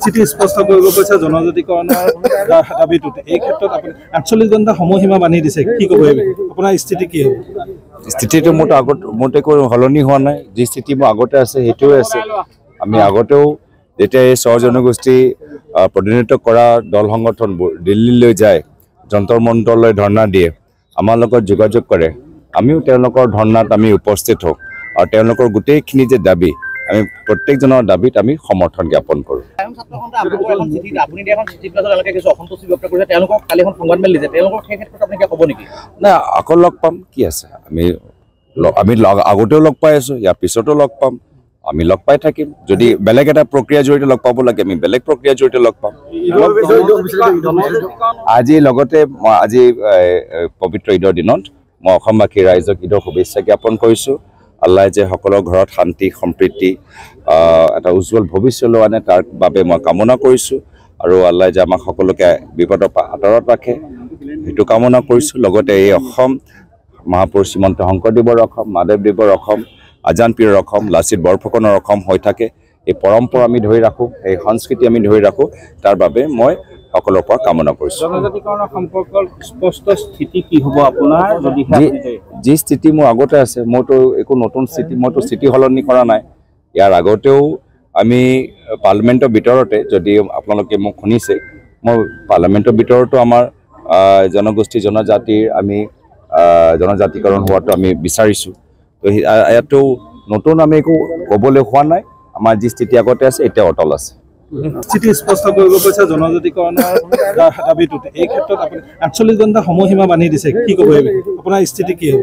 স্থিতি স্পষ্ট কৰিব কৈছে জনজাতিকৰণৰ দাবীটোতে এই ক্ষেত্ৰত আপুনি 48 ঘণ্টা সময়সীমা বান্ধি দিছে কি ক'ব আপোনাৰ স্থিতি কি হ'ব স্থিতিটো মোটা আগত মোটে কৈ হলনি হোৱা নাই যি স্থিতি মো আগতে আছে হেটোৱে আছে আমি আগতেও যেতিয়া এই সহজনগোষ্ঠী প্ৰতিনিধিত্ব কৰা দল সংগঠন দিল্লীলৈ যায় যন্তৰ মণ্ডললৈ ধৰ্ণা দিয়ে আমাৰ লগত যোগাযোগ কৰে আমিও তেওঁলোকৰ ধৰ্ণাত আমি উপস্থিত হওঁ আৰু তেওঁলোকৰ গোটেইখিনি যে দাবী আমি প্রত্যেকজনের দাবিত আমি সমর্থন জ্ঞাপন করো না আকৌ লগ পাম কি আছে আমি আগতেও লগ পাই আছো ইয়াৰ পিছতো লগ পাম আমি লগ পাই থাকিম যদি বেলেগ এটা প্রক্রিয়া জড়িত লগ পাব লাগে আমি বেলেগ প্রক্রিয়া জড়িত লগ পাম আজি লগতে আজি পবিত্র ঈদৰ দিনত মই অসমবাসী ৰাইজক ঈদৰ শুভেচ্ছা জ্ঞাপন কৰিছো আল্লাহ যে সকলৰ ঘৰত শান্তি সম্প্ৰীতি এটা উজ্জ্বল ভৱিষ্যলৈ আনে তাৰ বাবে মই কামনা কৰিছো আৰু আল্লাহ যে আমাক সকলোকে বিপদৰ পৰা আঁতৰত ৰাখে সেইটো কামনা কৰিছো লগতে এই অসম মহাপুৰুষ শ্ৰীমন্ত শংকৰদেৱৰ অসম মাধৱদেৱৰ অসম আজান পীৰৰ অসম লাচিত বৰফুকনৰ অসম হৈ থাকে এই পৰম্পৰা আমি ধৰি ৰাখোঁ এই সংস্কৃতি আমি ধৰি ৰাখোঁ তাৰ বাবে মই সকলৰ পৰা কামনা কৰিছো জনজাতিকৰণৰ সম্পৰ্কৰ স্পষ্ট স্থিতি কি হ'ব আপোনাৰ যদি যি স্থিতি মোৰ আগতে আছে মোৰতো একো নতুন স্থিতি মোৰতো স্থিতি হলনি কৰা নাই ইয়াৰ আগতেও আমি পাৰ্লিমেণ্টৰ ভিতৰতে যদি আপোনালোকে মোক শুনিছে মই পাৰ্লিমেণ্টৰ ভিতৰতো আমাৰ জনগোষ্ঠী জনজাতিৰ আমি জনজাতিকৰণ হোৱাটো আমি বিচাৰিছোঁ তো ইয়াতো নতুন আমি একো ক'বলৈ হোৱা নাই আমাৰ যি স্থিতি আগতে আছে এতিয়া অটল আছে স্থিতি স্পষ্ট কৰিব কৈছে জনজাতিকৰণৰ দাবীটোতে এই ক্ষেত্ৰত আপুনি 48 ঘণ্টা সময়সীমা বান্ধি দিছে কি ক'ব আপোনাৰ স্থিতি কি হ'ব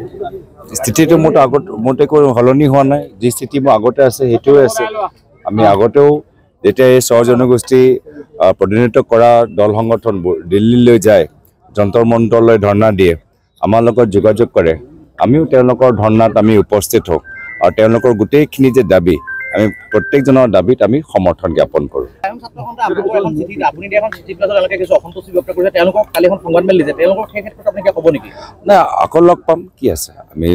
স্থিতিটো মোটা আগত মোটে কৈ হলনি হোৱা নাই যি স্থিতি মো আগতে আছে হেটোৱে আছে আমি আগতেও যেতিয়া এই সহজনগোষ্ঠী প্ৰতিনিধিত্ব কৰা দল সংগঠন দিল্লীলৈ যায় যন্তৰ মণ্ডললৈ ধৰ্ণা দিয়ে আমাৰ লগত যোগাযোগ কৰে আমিও তেওঁলোকৰ ধৰ্ণাত আমি উপস্থিত হওঁ আৰু তেওঁলোকৰ গোটেইখিনি যে দাবী আমি প্রত্যেকজনের দাবিত আমি সমর্থন জ্ঞাপন করো না আকৌ লগ পাম কি আছে আমি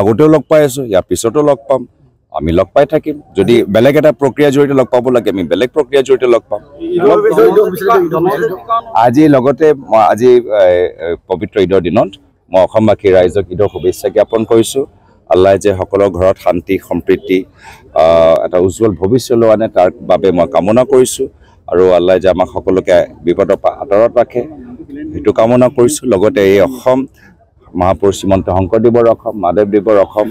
আগতেও লগ পাই আছো ইয়াৰ পিছতো লগ পাম আমি লগ পাই থাকিম যদি বেলেগ এটা প্রক্রিয়া জড়িত লগ পাব লাগে আমি বেলেগ প্রক্রিয়া জড়িত লগ পাম আজি লগতে আজি পবিত্র ঈদৰ দিনত মই অসমবাসী ৰাইজক ঈদৰ শুভেচ্ছা জ্ঞাপন কৰিছো আল্লাহ যে সকলৰ ঘৰত শান্তি সম্প্ৰীতি এটা উজ্জ্বল ভৱিষ্যলৈ আনে তাৰ বাবে মই কামনা কৰিছো আৰু আল্লাহ যে আমাক সকলোকে বিপদৰ পৰা আঁতৰত ৰাখে সেইটো কামনা কৰিছো লগতে এই অসম মহাপুৰুষ শ্ৰীমন্ত শংকৰদেৱৰ অসম মাধৱদেৱৰ অসম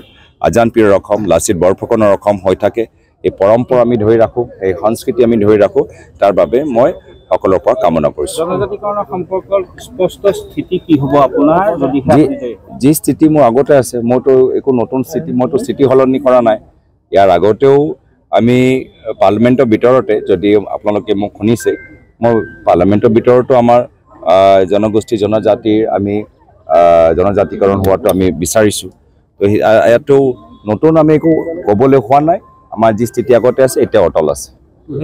আজান পীৰৰ অসম লাচিত বৰফুকনৰ অসম হৈ থাকে এই পৰম্পৰা আমি ধৰি ৰাখোঁ এই সংস্কৃতি আমি ধৰি ৰাখোঁ তাৰ বাবে মই সকলৰ পৰা কামনা কৰিছো জনজাতিকৰণৰ সম্পৰ্কৰ স্পষ্ট স্থিতি কি হ'ব আপোনাৰ যদি যি স্থিতি মোৰ আগতে আছে মোৰতো একো নতুন স্থিতি মোৰতো স্থিতি হলনি কৰা নাই ইয়াৰ আগতেও আমি পাৰ্লিমেণ্টৰ ভিতৰতে যদি আপোনালোকে মোক শুনিছে মই পাৰ্লিমেণ্টৰ ভিতৰতো আমাৰ জনগোষ্ঠী জনজাতিৰ আমি জনজাতিকৰণ হোৱাটো আমি বিচাৰিছোঁ তো ইয়াতো নতুন আমি একো ক'বলৈ হোৱা নাই আমাৰ যি স্থিতি আগতে আছে এতিয়া অটল আছে